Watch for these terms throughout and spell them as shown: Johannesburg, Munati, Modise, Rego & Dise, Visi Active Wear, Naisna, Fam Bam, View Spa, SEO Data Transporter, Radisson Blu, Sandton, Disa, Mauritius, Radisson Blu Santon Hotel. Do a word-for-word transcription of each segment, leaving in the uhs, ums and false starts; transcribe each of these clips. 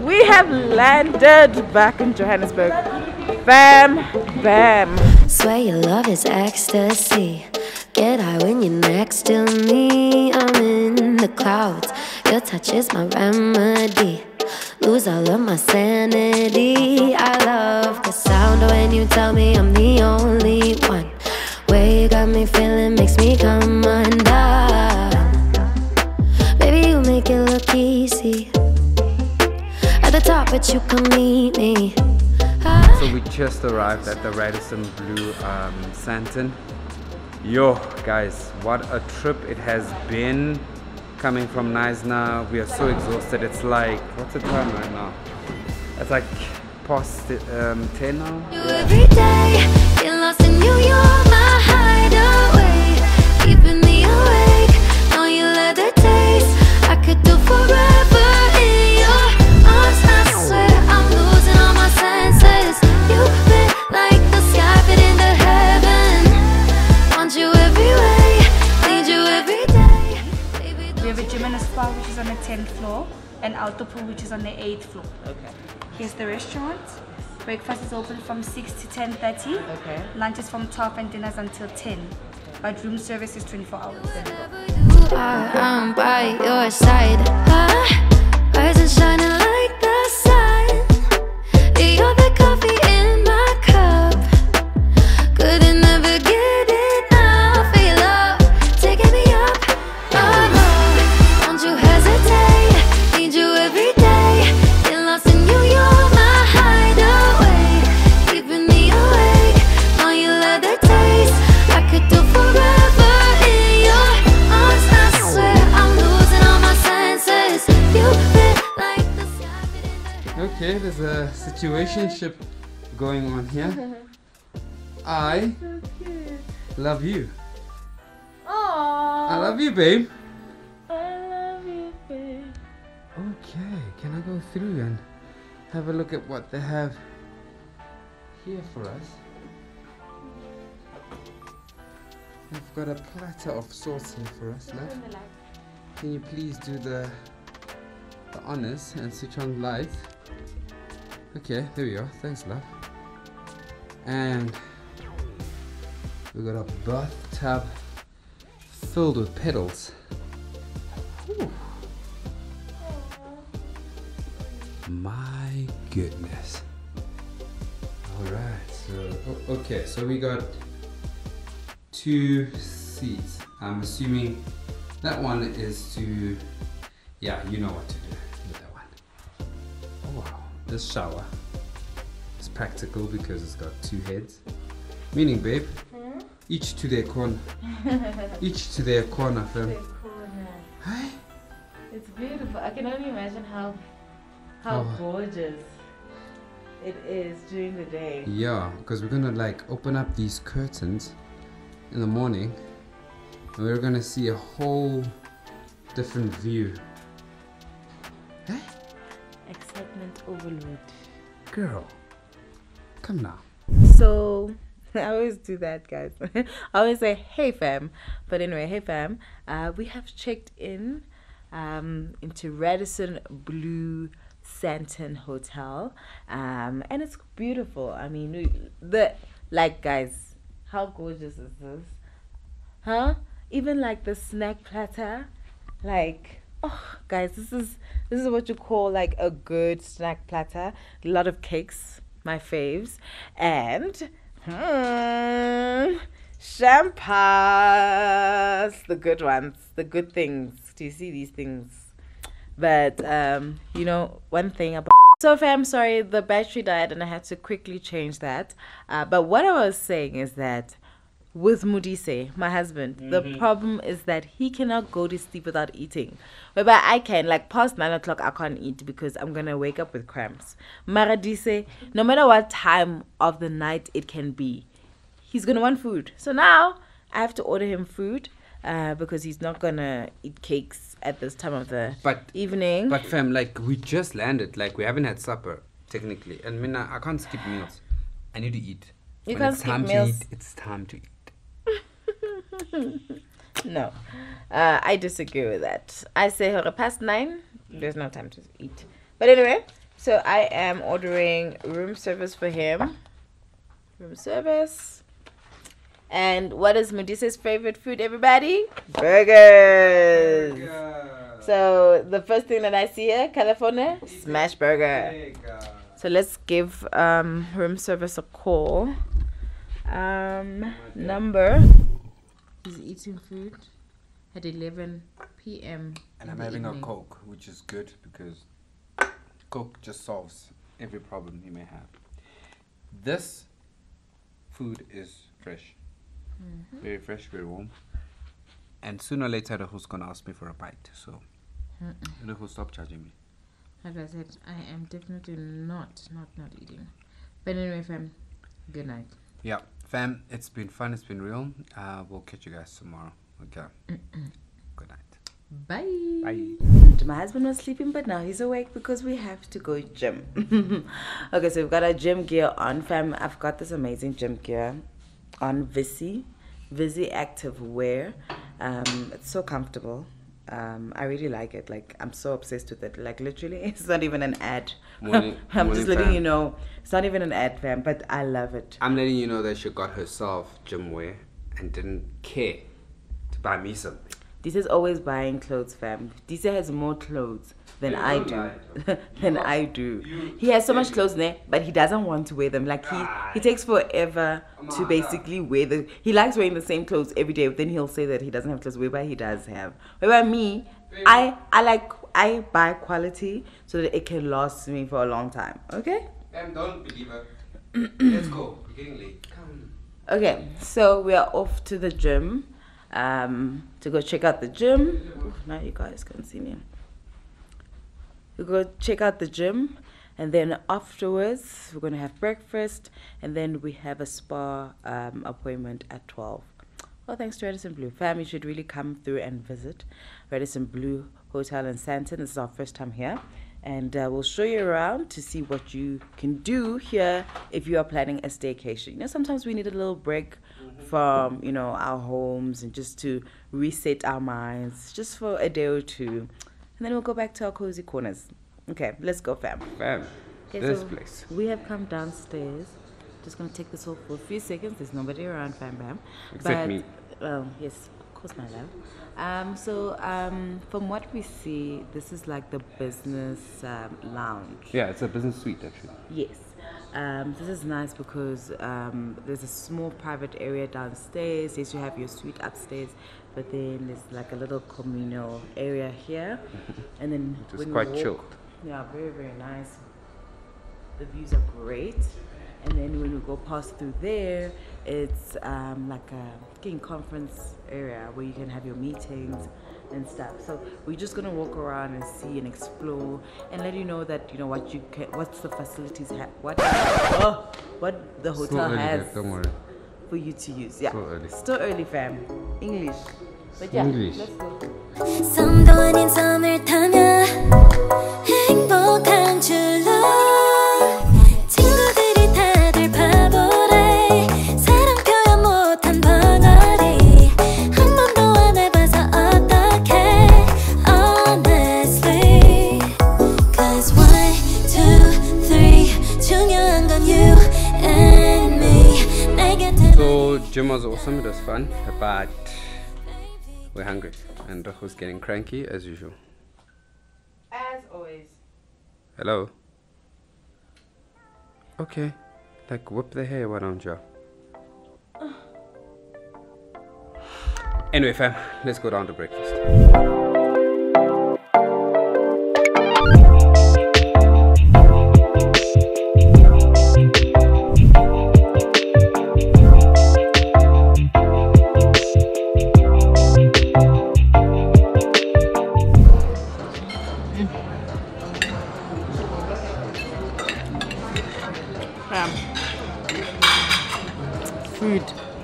We have landed back in Johannesburg. Bam, bam. Swear your love is ecstasy. Get high when you're next to me. I'm in the clouds. Your touch is my remedy. Lose all of my sanity. I love the sound when you tell me I'm the only one. Way you got me feeling makes me come undone. Baby, you make it look easy. At the top, but you can meet me. So we just arrived at the Radisson Blu um, Sandton. Yo, guys, what a trip it has been. Coming from Naisna, we are so exhausted. It's like, what's the time right now? It's like past um, ten now. You every day, get lost in you, you're my hideaway. Keeping me awake, now you let the taste. I could do forever in your arms, I swear. I'm losing all my senses. You fit like the sky fit in the heaven. Want you every way, need you every day. Baby, we have a gym and a spa which is on the tenth floor, and outdoor pool which is on the eighth floor. Okay. Here's the restaurant. Breakfast is open from six to ten thirty. Okay. Lunch is from twelve and dinner's until ten. But room service is twenty-four hours. You are, I'm by your side. Eyes are shining like the sun. You're the coffee in my cup. Couldn't never get enough. Your love taking me up. Oh, don't you hesitate. Need you every day. Okay, there's a situationship going on here. I so cute. Love you. Aww. I love you, babe. I love you, babe. Okay, can I go through and have a look at what they have here for us? I've got a platter of sauce here for us, love. Can you please do the the honors and switch on lights? Okay, there we are. Thanks, love. And we got a bathtub filled with petals. Ooh. My goodness. Alright, so oh, okay, so we got two seats. I'm assuming that one is to, yeah, you know what to do with that one. Oh wow. This shower is practical because it's got two heads. Meaning, babe, hmm? Each to their corner. Each to their corner, fam. Hey? It's beautiful. I can only imagine how how oh. gorgeous it is during the day. Yeah, because we're gonna like open up these curtains in the morning, and we're gonna see a whole different view. Hey? Excitement overload. Girl, come now. So, I always do that, guys. I always say, hey fam. But anyway, hey fam. Uh, we have checked in um, into Radisson Blu Sandton Hotel. Um, and it's beautiful. I mean, the like, guys, how gorgeous is this? Huh? Even like the snack platter. Like... oh guys, this is this is what you call like a good snack platter. A lot of cakes, my faves, and hmm, champagnes, the good ones, the good things. Do you see these things? But um you know one thing about, so fam, sorry, the battery died and I had to quickly change that, uh, but what I was saying is that with Modise, my husband, mm-hmm. the problem is that he cannot go to sleep without eating. Whereby I can, like past nine o'clock, I can't eat because I'm going to wake up with cramps. Mara Disa, no matter what time of the night it can be, he's going to want food. So now I have to order him food uh, because he's not going to eat cakes at this time of the but, evening. But fam, like we just landed, like we haven't had supper technically. And Mina, I can't skip meals. I need to eat. You when can't it's skip time meals. To eat, it's time to eat. No, uh, I disagree with that. I say, past nine, there's no time to eat. But anyway, so I am ordering room service for him. Room service. And what is Modise's favorite food, everybody? Burgers. Burger. So the first thing that I see here, California, smash burger. Burger. So let's give um, room service a call. Um, number. He's eating food at eleven p m And I'm having evening. a Coke, which is good because Coke just solves every problem you may have. This food is fresh. Mm-hmm. Very fresh, very warm. And sooner or later the host gonna ask me for a bite, so mm-mm. the host stop charging me. As I said, I am definitely not, not, not eating. But anyway, fam, good night. Yeah, fam, it's been fun, it's been real. Uh, we'll catch you guys tomorrow. Okay. Mm-mm. Good night. Bye. Bye. My husband was sleeping, but now he's awake because we have to go gym. Okay, so we've got our gym gear on, fam. I've got this amazing gym gear on Visi, Visi Active Wear. Um, it's so comfortable. Um, I really like it. Like, I'm so obsessed with it. Like, literally, it's not even an ad. Morning, I'm morning, just letting fam. you know, it's not even an ad, fam, but I love it. I'm letting you know that she got herself gym wear and didn't care to buy me something. Disa's always buying clothes, fam. Disa has more clothes than I, I do. than you I do. He has so much clothes there, but he doesn't want to wear them. Like, he, he takes forever to basically wear them. He likes wearing the same clothes every day, but then he'll say that he doesn't have clothes, whereby he does have. Whereby me, I, I like, I buy quality so that it can last me for a long time. Okay? Fam, don't believe her. Let's go. We're getting late. Come. Okay, so we are off to the gym. Um, to go check out the gym. Ooh, now you guys can see me. We go check out the gym, and then afterwards we're gonna have breakfast, and then we have a spa um, appointment at twelve. Well, thanks to Radisson Blu, fam, you should really come through and visit Radisson Blu Hotel in Sandton. This is our first time here, and uh, we'll show you around to see what you can do here if you are planning a staycation. You know, sometimes we need a little break from, you know, our homes and just to reset our minds just for a day or two, and then we'll go back to our cozy corners. Okay, let's go, fam. Fam, okay, this so place. We have come downstairs. Just gonna take this off for a few seconds. There's nobody around, fam, bam. Except but, me. Oh, yes, of course, my love. Um, so um, from what we see, this is like the business um, lounge. Yeah, it's a business suite actually. Yes. Um, this is nice because um, there's a small private area downstairs. Yes, you have your suite upstairs, but then there's like a little communal area here, and then which is quite chilled. Yeah, very very nice. The views are great, and then when we go past through there, it's um, like a conference area where you can have your meetings and stuff. So we're just gonna walk around and see and explore and let you know that you know what you can, what's the facilities have, what oh, what the hotel has for you to use. Yeah, still early, fam. English, but yeah, English. Let's go. Sandton인 섬을 타며 행복한 줄로. Gym was awesome, it was fun, but we're hungry and Rego's getting cranky as usual. As always. Hello? Okay, like whip the hair, why don't you? Uh. Anyway, fam, let's go down to breakfast.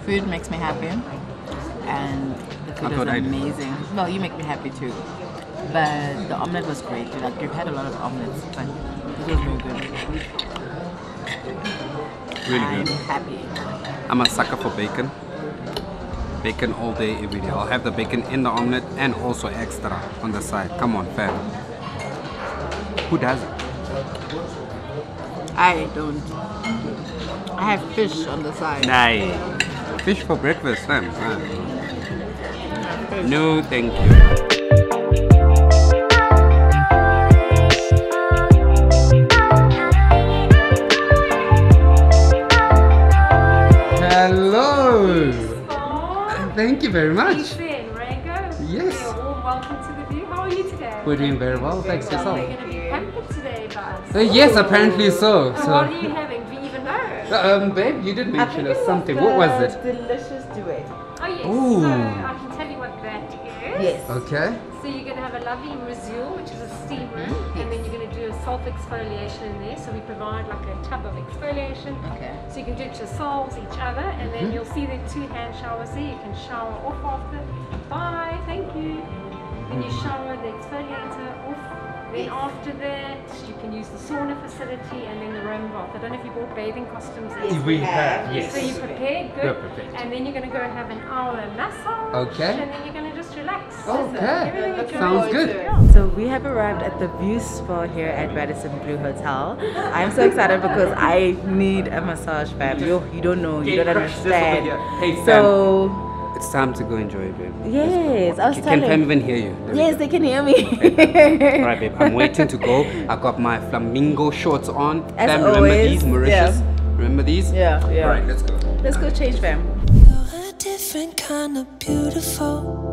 Food makes me happy, and the food is amazing. No, you make me happy too. But the omelette was great. Like, you've had a lot of omelettes, but this was really good. Really good. I'm happy. I'm a sucker for bacon. Bacon all day, every day. I'll have the bacon in the omelette and also extra on the side. Come on, fam. Who does it? I don't. I have fish on the side. Nice. Fish for breakfast, then. Huh? No, thank you. Thank you very much. Rego. Yes. You're all welcome to the view. How are you today? We're doing very well, thanks yourself. We're going to be pampered today by us. Uh, yes, apparently so. And so. What are you having? Do you even know? So, um, babe, you did mention us something. What was it? Delicious duet. Oh yes. Ooh. So I can tell you what that is. Yes. Okay. So you're going to have a lovely museau, which is a steam room, yes. And then you're going to do a self exfoliation in there. So we provide like a tub of exfoliation. Okay. So you can do it yourselves, each other, and then mm-hmm. You'll see the two hand showers there. You can shower off after. Bye, thank you. Then you shower the exfoliator off. Then after that, you can use the sauna facility and then the room bath. I don't know if you bought bathing costumes. Yes, we have. Yes. So you prepared, good. We're prepared. And then you're going to go have an hour massage. Okay. And then you're going to relax. Okay, sounds good. So we have arrived at the View Spa here at Radisson Blu Hotel. I'm so excited because I need a massage, fam. You, you don't know, you don't understand. Hey, so it's time to go enjoy, babe. Yes, I was telling. Can fam even hear you? There yes, they can hear me. Right, babe. I'm waiting to go. I got my flamingo shorts on. As fam, always. Remember these, Mauritius? Yeah. Remember these? Yeah, yeah. All right, let's go. Let's go change, fam. You're a different kind of beautiful.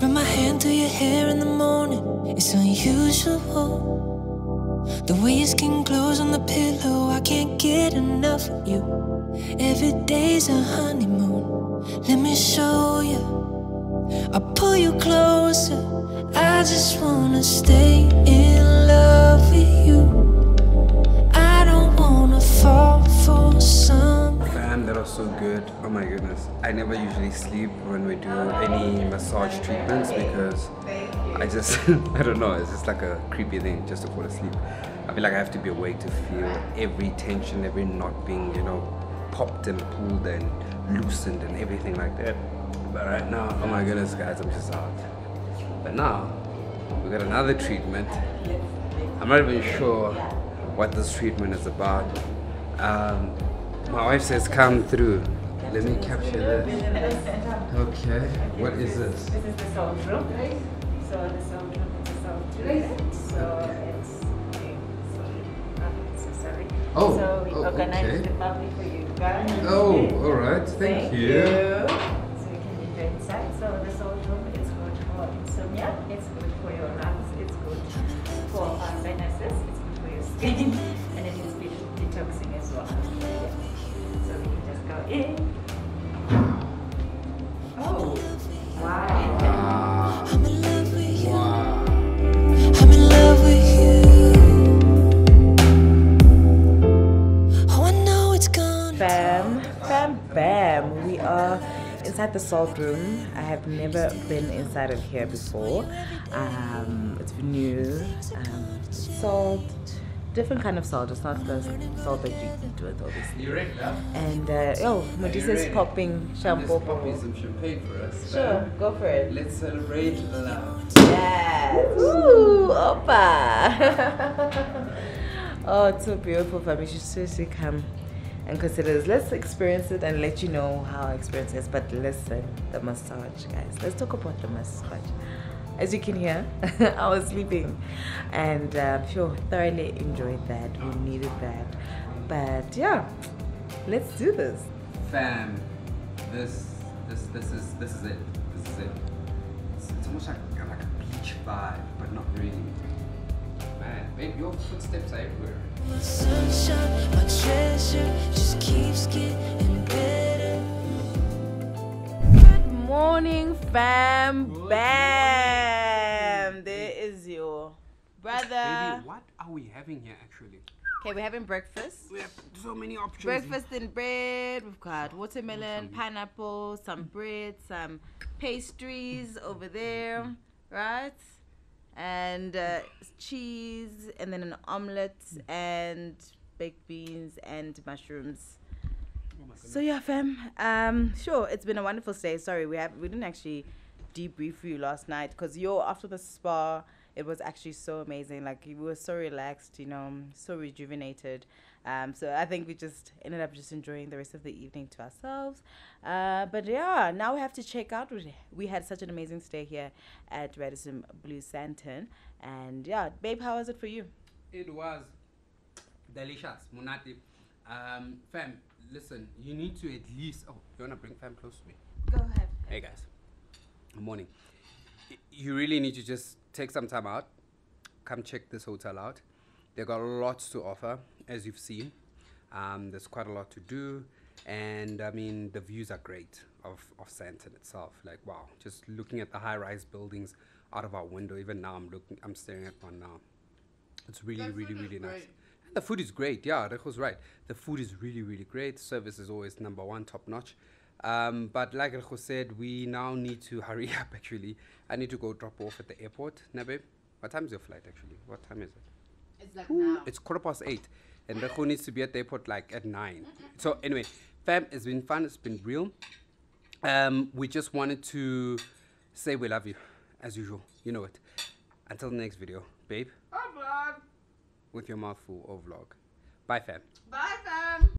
Run my hand through your hair in the morning. It's unusual. The way your skin glows on the pillow, I can't get enough of you. Every day's a honeymoon. Let me show you. I'll pull you closer. I just wanna stay in love with you. I don't wanna fall for some. Damn, that was so good. Oh my goodness. I never usually sleep when we do any massage treatments because I just, I don't know, it's just like a creepy thing just to fall asleep. I feel like I have to be awake to feel every tension, every knot being, you know, popped and pulled and loosened and everything like that. But right now, oh my goodness guys, I'm just out. But now, we got another treatment. I'm not even sure what this treatment is about. Um, My wife says, come through. Let me capture this. Okay, what is this? This is the sound room. So the sound room is the sound room. So it's, so sorry. Oh, so we oh, organize okay. the party for you guys. Oh, all right, thank, thank you. you. So you can enjoy inside. So the sound room is good for insomnia. It's good for your lungs. It's good for our sinuses. It's good for your skin. And it is detoxing as well. In. Oh, wow. Wow. I'm in love with you. Wow. I'm in love with you. Oh, I know it's gone. Bam, bam, bam. We are inside the salt room. I have never been inside of here before. Um, it's new. Um, salt. Different kind of salt, it's not the salt that you eat with, obviously. You're right, love. And, uh, oh, Modise is popping shampoo. She's popping some champagne for us. Sure, go for it. Let's celebrate the love. Yes! Woo! Opa! Oh, it's so beautiful, fam. You should seriously come and consider this. Let's experience it and let you know how our experience is. But listen, the massage, guys. Let's talk about the massage. As you can hear, I was sleeping and uh, sure, thoroughly enjoyed that. We needed that. But yeah, let's do this. Fam, this this this is this is it. This is it. It's, it's almost like, like a beach vibe, but not really. Man, babe, your footsteps are everywhere. My sunshine, my treasure just keeps getting better. Good morning, fam. Good bam. Morning. Brother, baby, what are we having here actually? Okay, we're having breakfast. We have so many options. Breakfast and bread. We've got watermelon, pineapple, some bread, some pastries over there, right? And uh, cheese, and then an omelette, and baked beans, and mushrooms. Oh my so yeah, fam. Um, sure, it's been a wonderful day. Sorry, we have we didn't actually debrief you last night because you're after the spa. it was actually so amazing. Like, we were so relaxed, you know, so rejuvenated. Um, so I think we just ended up just enjoying the rest of the evening to ourselves. Uh, but yeah, now we have to check out. We had such an amazing stay here at Radisson Blu Sandton. And yeah, babe, how was it for you? It was delicious, Munati. Um, fam, listen, you need to at least, oh, you want to bring fam close to me? Go ahead. Hey guys, good morning. You really need to just take some time out, come check this hotel out. They got lots to offer, as you've seen. Um, there's quite a lot to do, and I mean the views are great of of Sandton itself. Like, wow, just looking at the high-rise buildings out of our window. Even now, I'm looking, I'm staring at one now. It's really, really, really nice. And the food is great. Yeah, Rego's right. The food is really, really great. Service is always number one, top notch. Um, but like Rego said, we now need to hurry up. Actually, I need to go drop off at the airport. Nabe, what time is your flight? Actually, what time is it? It's like now. It's quarter past eight, and Rego needs to be at the airport like at nine. So anyway, fam, it's been fun. It's been real. Um, we just wanted to say we love you, as usual. You know it. Until the next video, babe. Or vlog. With your mouth full of vlog. Bye, fam. Bye, fam.